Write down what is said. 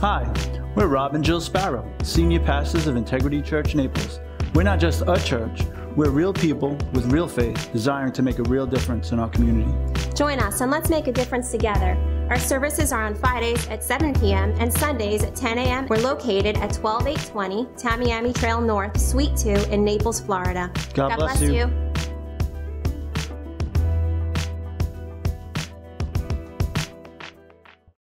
Hi, we're Rob and Jill Sparrow, Senior Pastors of Integrity Church Naples. We're not just a church, we're real people with real faith desiring to make a real difference in our community. Join us and let's make a difference together. Our services are on Fridays at 7 p.m. and Sundays at 10 a.m. We're located at 12820 Tamiami Trail North, Suite 2 in Naples, Florida. God bless you.